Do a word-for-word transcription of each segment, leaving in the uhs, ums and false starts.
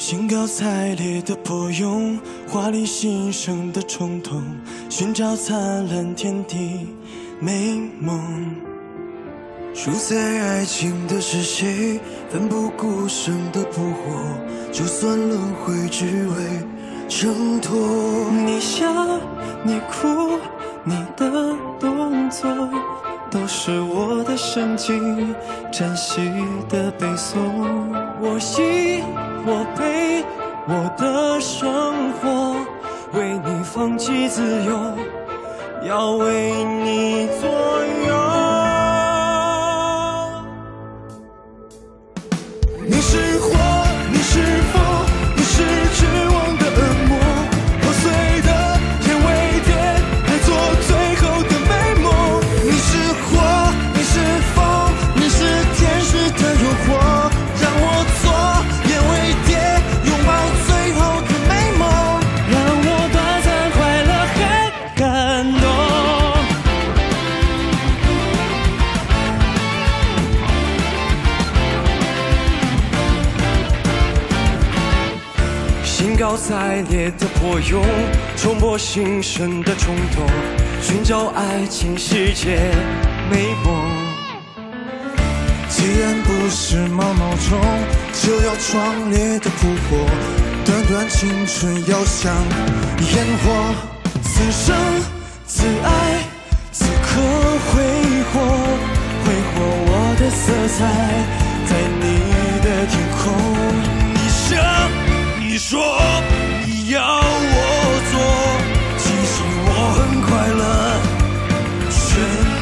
兴高采烈的破蛹，华丽新生的冲动，寻找灿烂天地美梦。输在爱情的是谁？奋不顾身的扑火，就算轮回，只为挣脱。你笑，你哭，你的动作，都是我的神经珍惜的背诵。我心。 我陪我的生活，为你放弃自由，要为你左右。你是火，你是风，你是绝望的恶魔，破碎的天为点，来做最后的美梦。你是火，你是风，你是天使的诱惑，让我做。 高采烈的破蛹，冲破心神的冲动，寻找爱情世界美梦。既然不是毛毛虫，就要壮烈的扑火，短短青春要像烟火，此生此爱此刻挥霍，挥霍我的色彩，在你的天空，你生。 你说你要我做，其实我很快乐，全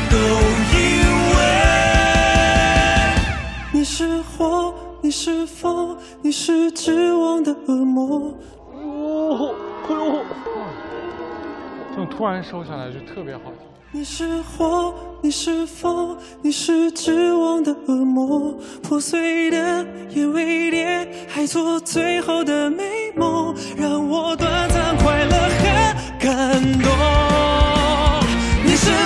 都因为你是火，你是风，你是绝望的恶魔。哦，哎呦，这种突然收下来就特别好。你是火，你是风，你是绝望的恶魔，破碎的眼为烈，还做最后的美梦，让我短暂快乐和感动。你是火。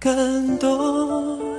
感动。